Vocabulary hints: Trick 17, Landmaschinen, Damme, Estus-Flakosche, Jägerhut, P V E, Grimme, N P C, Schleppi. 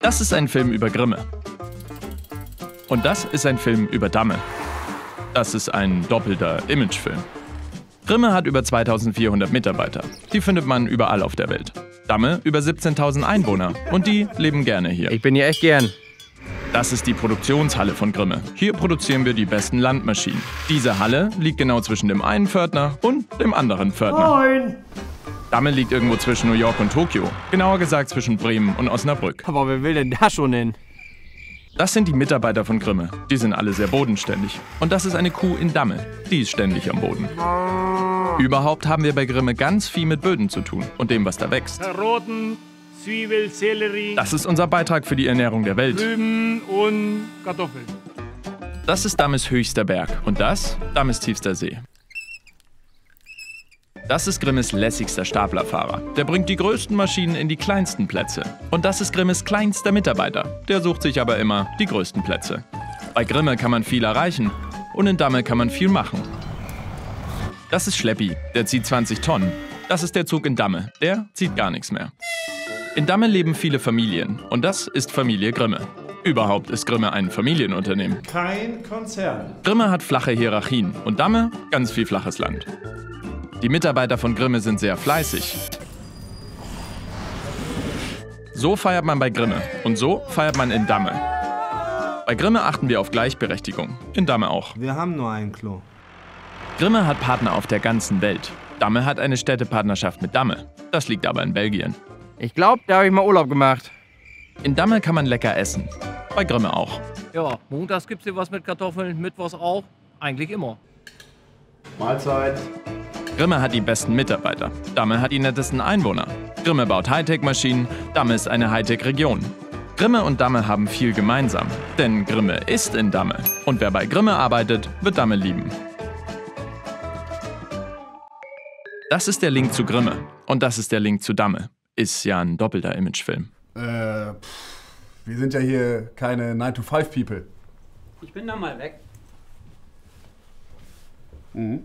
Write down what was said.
Das ist ein Film über Grimme. Und das ist ein Film über Damme. Das ist ein doppelter Imagefilm. Grimme hat über 2400 Mitarbeiter. Die findet man überall auf der Welt. Damme über 17.000 Einwohner. Und die leben gerne hier. Ich bin hier echt gern. Das ist die Produktionshalle von Grimme. Hier produzieren wir die besten Landmaschinen. Diese Halle liegt genau zwischen dem einen Pförtner und dem anderen Pförtner. Moin! Damme liegt irgendwo zwischen New York und Tokio. Genauer gesagt zwischen Bremen und Osnabrück. Aber wer will denn da schon hin? Das sind die Mitarbeiter von Grimme. Die sind alle sehr bodenständig. Und das ist eine Kuh in Damme. Die ist ständig am Boden. Überhaupt haben wir bei Grimme ganz viel mit Böden zu tun und dem, was da wächst. Karotten, Zwiebel, Sellerie. Das ist unser Beitrag für die Ernährung der Welt. Rüben und Kartoffeln. Das ist Dammes höchster Berg und das Dammes tiefster See. Das ist Grimmes lässigster Staplerfahrer. Der bringt die größten Maschinen in die kleinsten Plätze. Und das ist Grimmes kleinster Mitarbeiter. Der sucht sich aber immer die größten Plätze. Bei Grimme kann man viel erreichen und in Damme kann man viel machen. Das ist Schleppi, der zieht 20 Tonnen. Das ist der Zug in Damme, der zieht gar nichts mehr. In Damme leben viele Familien und das ist Familie Grimme. Überhaupt ist Grimme ein Familienunternehmen. Kein Konzern. Grimme hat flache Hierarchien und Damme ganz viel flaches Land. Die Mitarbeiter von Grimme sind sehr fleißig. So feiert man bei Grimme und so feiert man in Damme. Bei Grimme achten wir auf Gleichberechtigung, in Damme auch. Wir haben nur ein Klo. Grimme hat Partner auf der ganzen Welt. Damme hat eine Städtepartnerschaft mit Damme. Das liegt aber in Belgien. Ich glaube, da habe ich mal Urlaub gemacht. In Damme kann man lecker essen. Bei Grimme auch. Ja, montags gibt's hier was mit Kartoffeln, mittwochs auch. Eigentlich immer. Mahlzeit. Grimme hat die besten Mitarbeiter. Damme hat die nettesten Einwohner. Grimme baut Hightech-Maschinen. Damme ist eine Hightech-Region. Grimme und Damme haben viel gemeinsam. Denn Grimme ist in Damme. Und wer bei Grimme arbeitet, wird Damme lieben. Das ist der Link zu Grimme. Und das ist der Link zu Damme. Ist ja ein doppelter Imagefilm. Wir sind ja hier keine 9-to-5-People. Ich bin da mal weg. Mhm.